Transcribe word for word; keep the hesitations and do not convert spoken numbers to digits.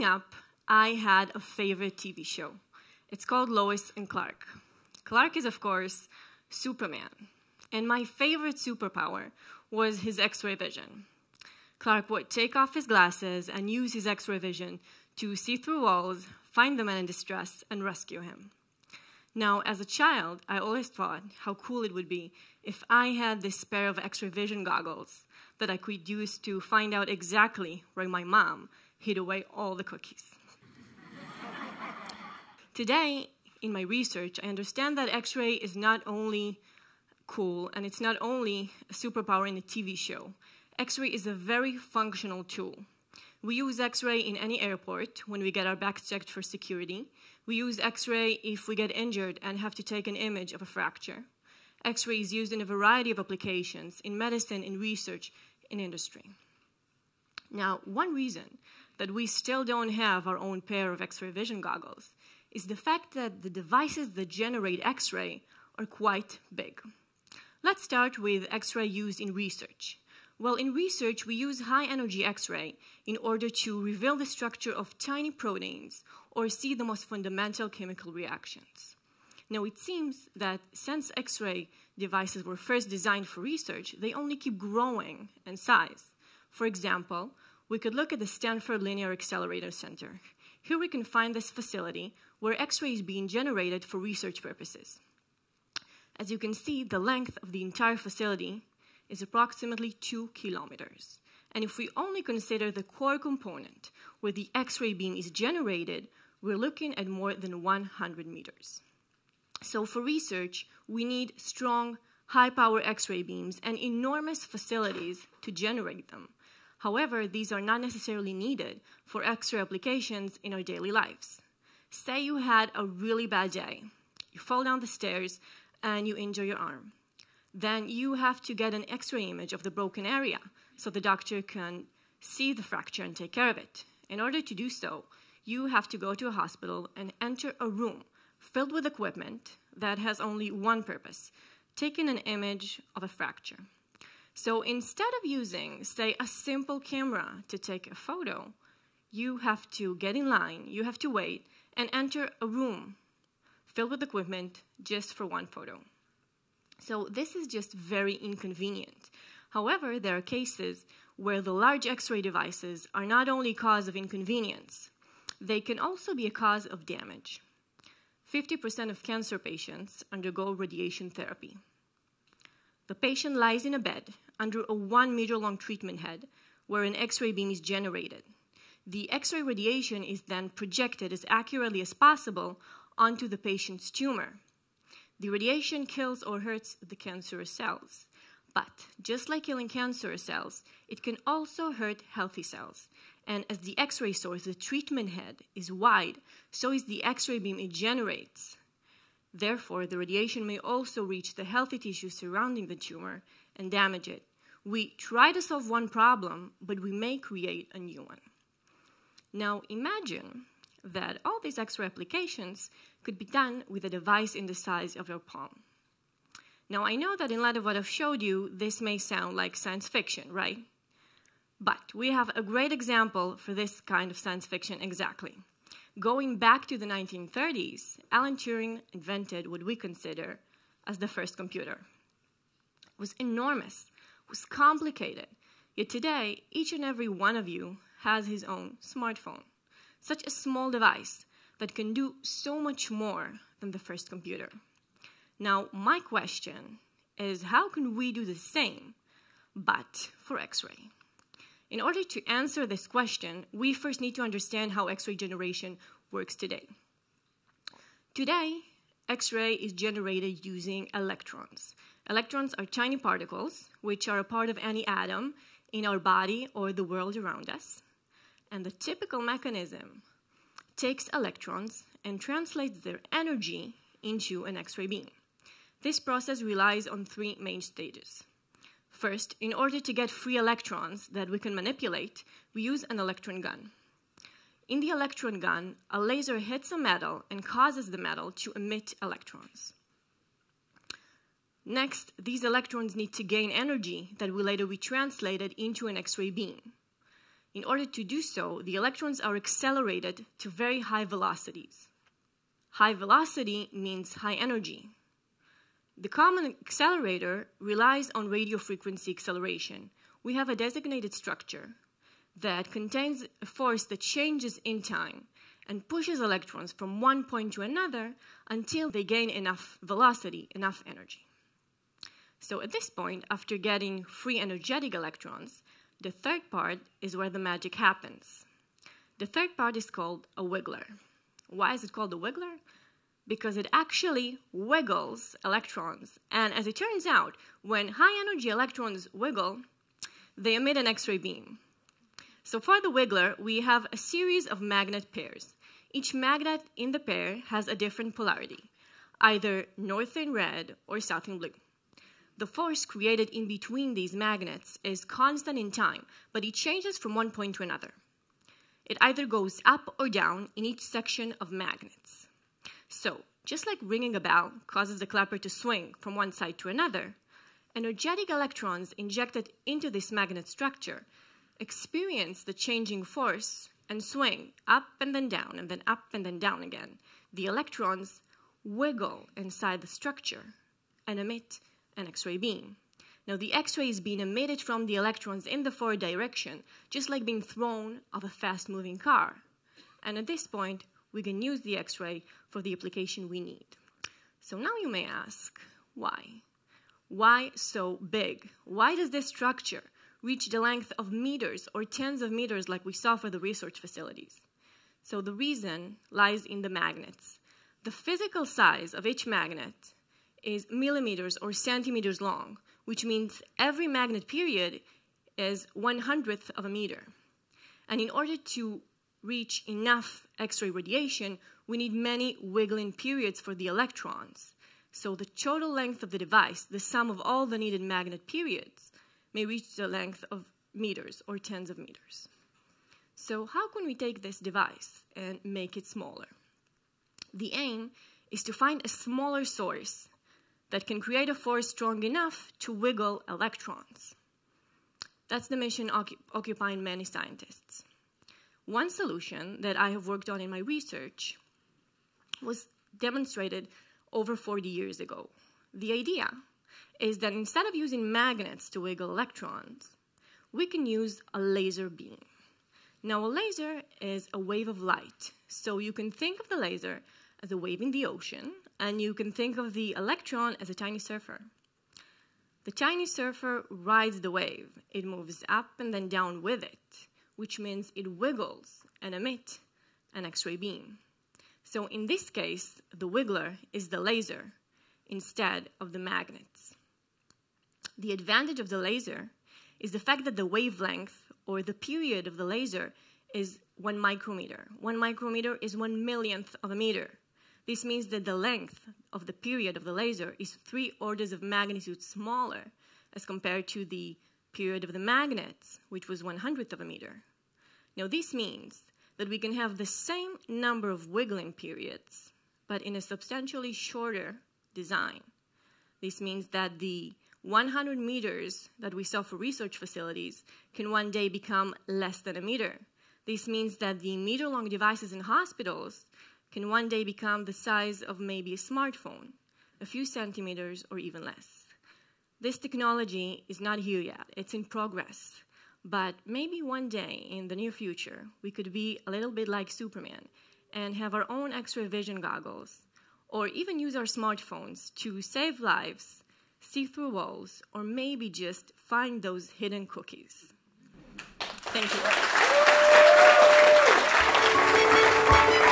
growing up, I had a favorite T V show. It's called Lois and Clark. Clark is, of course, Superman. And my favorite superpower was his X-ray vision. Clark would take off his glasses and use his X-ray vision to see through walls, find the man in distress, and rescue him. Now, as a child, I always thought how cool it would be if I had this pair of X-ray vision goggles that I could use to find out exactly where my mom hid away all the cookies. Today, in my research, I understand that X-ray is not only cool, and it's not only a superpower in a T V show. X-ray is a very functional tool. We use X-ray in any airport when we get our bags checked for security. We use X-ray if we get injured and have to take an image of a fracture. X-ray is used in a variety of applications, in medicine, in research, in industry. Now, one reason that we still don't have our own pair of X-ray vision goggles is the fact that the devices that generate X-ray are quite big. Let's start with X-ray used in research. Well, in research, we use high-energy X-ray in order to reveal the structure of tiny proteins or see the most fundamental chemical reactions. Now, it seems that since X-ray devices were first designed for research, they only keep growing in size. For example, we could look at the Stanford Linear Accelerator Center. Here we can find this facility where X-ray is being generated for research purposes. As you can see, the length of the entire facility is approximately two kilometers. And if we only consider the core component where the X-ray beam is generated, we're looking at more than one hundred meters. So for research, we need strong, high-power X-ray beams and enormous facilities to generate them. However, these are not necessarily needed for X-ray applications in our daily lives. Say you had a really bad day. You fall down the stairs and you injure your arm. Then you have to get an X-ray image of the broken area so the doctor can see the fracture and take care of it. In order to do so, you have to go to a hospital and enter a room filled with equipment that has only one purpose, taking an image of a fracture. So instead of using, say, a simple camera to take a photo, you have to get in line, you have to wait, and enter a room filled with equipment just for one photo. So this is just very inconvenient. However, there are cases where the large X-ray devices are not only a cause of inconvenience, they can also be a cause of damage. fifty percent of cancer patients undergo radiation therapy. The patient lies in a bed under a one meter long treatment head where an X-ray beam is generated. The X-ray radiation is then projected as accurately as possible onto the patient's tumor. The radiation kills or hurts the cancerous cells. But just like killing cancerous cells, it can also hurt healthy cells. And as the X-ray source, the treatment head, is wide, so is the X-ray beam it generates. Therefore, the radiation may also reach the healthy tissue surrounding the tumor and damage it. We try to solve one problem, but we may create a new one. Now imagine that all these X-ray applications could be done with a device in the size of your palm. Now, I know that in light of what I've showed you, this may sound like science fiction, right? But we have a great example for this kind of science fiction exactly. Going back to the nineteen thirties, Alan Turing invented what we consider as the first computer. It was enormous, it was complicated, yet today, each and every one of you has his own smartphone. Such a small device that can do so much more than the first computer. Now, my question is, how can we do the same, but for X-ray? In order to answer this question, we first need to understand how X-ray generation works today. Today, X-ray is generated using electrons. Electrons are tiny particles, which are a part of any atom in our body or the world around us. And the typical mechanism takes electrons and translates their energy into an X-ray beam. This process relies on three main stages. First, in order to get free electrons that we can manipulate, we use an electron gun. In the electron gun, a laser hits a metal and causes the metal to emit electrons. Next, these electrons need to gain energy that will later be translated into an X-ray beam. In order to do so, the electrons are accelerated to very high velocities. High velocity means high energy. The common accelerator relies on radio frequency acceleration. We have a designated structure that contains a force that changes in time and pushes electrons from one point to another until they gain enough velocity, enough energy. So at this point, after getting free energetic electrons, the third part is where the magic happens. The third part is called a wiggler. Why is it called a wiggler? Because it actually wiggles electrons. And as it turns out, when high-energy electrons wiggle, they emit an X-ray beam. So for the wiggler, we have a series of magnet pairs. Each magnet in the pair has a different polarity, either north in red or south in blue. The force created in between these magnets is constant in time, but it changes from one point to another. It either goes up or down in each section of magnets. So, just like ringing a bell causes the clapper to swing from one side to another, energetic electrons injected into this magnet structure experience the changing force and swing up and then down and then up and then down again. The electrons wiggle inside the structure and emit an X-ray beam. Now, the X-ray is being emitted from the electrons in the forward direction, just like being thrown off a fast-moving car. And at this point, we can use the X-ray for the application we need. So now you may ask, why? Why so big? Why does this structure reach the length of meters or tens of meters like we saw for the research facilities? So the reason lies in the magnets. The physical size of each magnet is millimeters or centimeters long, which means every magnet period is one hundredth of a meter. And in order to reach enough X-ray radiation, we need many wiggling periods for the electrons. So the total length of the device, the sum of all the needed magnet periods, may reach the length of meters or tens of meters. So how can we take this device and make it smaller? The aim is to find a smaller source that can create a force strong enough to wiggle electrons. That's the mission occupying many scientists. One solution that I have worked on in my research was demonstrated over forty years ago. The idea is that instead of using magnets to wiggle electrons, we can use a laser beam. Now, a laser is a wave of light, so you can think of the laser as a wave in the ocean, and you can think of the electron as a tiny surfer. The tiny surfer rides the wave. It moves up and then down with it, which means it wiggles and emits an X-ray beam. So in this case, the wiggler is the laser instead of the magnets. The advantage of the laser is the fact that the wavelength or the period of the laser is one micrometer. One micrometer is one millionth of a meter. This means that the length of the period of the laser is three orders of magnitude smaller as compared to the period of the magnets, which was one hundredth of a meter. Now, this means that we can have the same number of wiggling periods, but in a substantially shorter design. This means that the one hundred meters that we saw for research facilities can one day become less than a meter. This means that the meter-long devices in hospitals can one day become the size of maybe a smartphone, a few centimeters or even less. This technology is not here yet. It's in progress. But maybe one day in the near future, we could be a little bit like Superman and have our own X-ray vision goggles, or even use our smartphones to save lives, see through walls, or maybe just find those hidden cookies. Thank you.